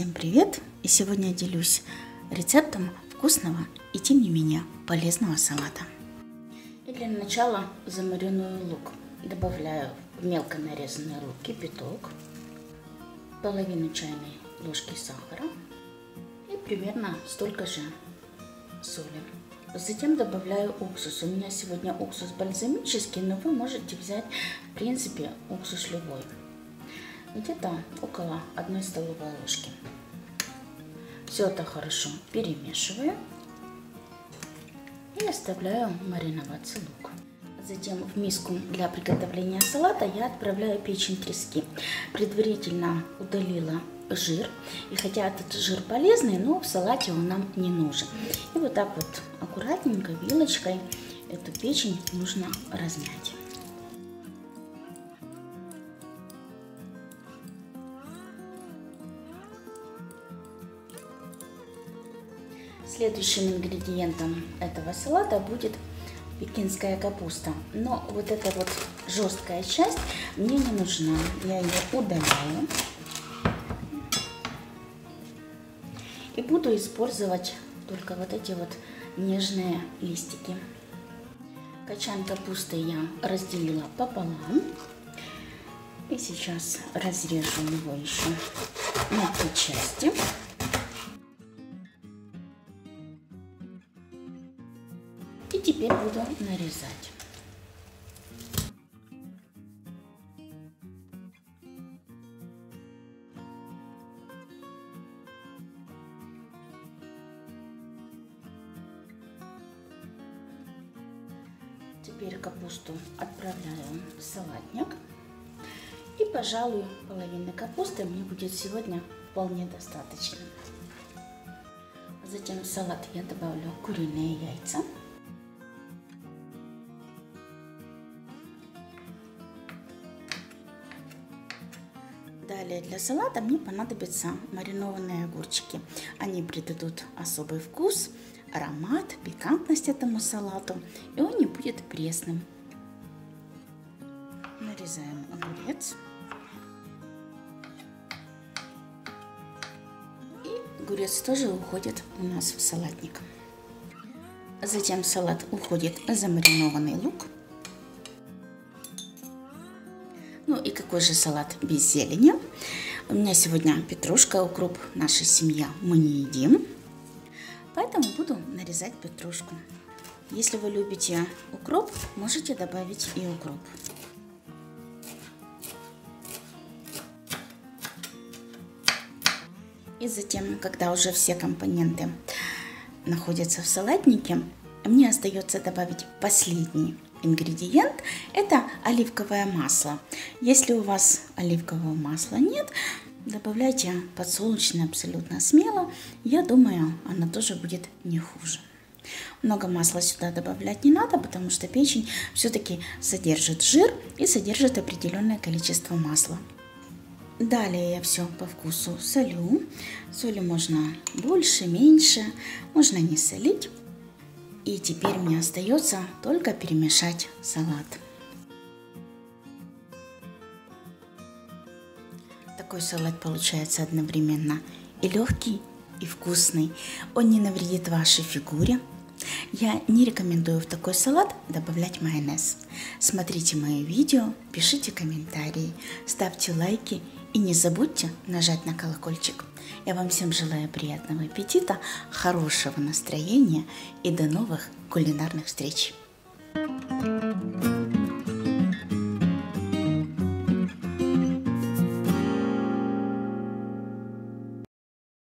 Всем привет! И сегодня я делюсь рецептом вкусного и, тем не менее, полезного салата. И для начала замариную лук. Добавляю в мелко нарезанный лук кипяток, половину чайной ложки сахара и примерно столько же соли. Затем добавляю уксус. У меня сегодня уксус бальзамический, но вы можете взять, в принципе, уксус любой. Где-то около 1 столовой ложки. Все это хорошо перемешиваю и оставляю мариноваться лук. Затем в миску для приготовления салата я отправляю печень трески. Предварительно удалила жир. И хотя этот жир полезный, но в салате он нам не нужен. И вот так вот аккуратненько вилочкой эту печень нужно размять. Следующим ингредиентом этого салата будет пекинская капуста. Но вот эта вот жесткая часть мне не нужна. Я ее удаляю. И буду использовать только вот эти вот нежные листики. Кочан капусты я разделила пополам. И сейчас разрежу его еще на 3 части. И теперь буду нарезать. Теперь капусту отправляю в салатник. И, пожалуй, половины капусты мне будет сегодня вполне достаточно. Затем в салат я добавлю куриные яйца. Далее для салата мне понадобятся маринованные огурчики. Они придадут особый вкус, аромат, пикантность этому салату, и он не будет пресным. Нарезаем огурец. И огурец тоже уходит у нас в салатник. Затем в салат уходит замаринованный лук. Ну и какой же салат без зелени? У меня сегодня петрушка, укроп, наша семья, мы не едим. Поэтому буду нарезать петрушку. Если вы любите укроп, можете добавить и укроп. И затем, когда уже все компоненты находятся в салатнике, мне остается добавить последний ингредиент, это оливковое масло. Если у вас оливкового масла нет, добавляйте подсолнечное абсолютно смело. Я думаю, оно тоже будет не хуже. Много масла сюда добавлять не надо, потому что печень все-таки содержит жир и содержит определенное количество масла. Далее я все по вкусу солю. Соли можно больше, меньше, можно не солить. И теперь мне остается только перемешать салат. Такой салат получается одновременно и легкий, и вкусный. Он не навредит вашей фигуре. Я не рекомендую в такой салат добавлять майонез. Смотрите мои видео, пишите комментарии, ставьте лайки и не забудьте нажать на колокольчик. Я вам всем желаю приятного аппетита, хорошего настроения и до новых кулинарных встреч!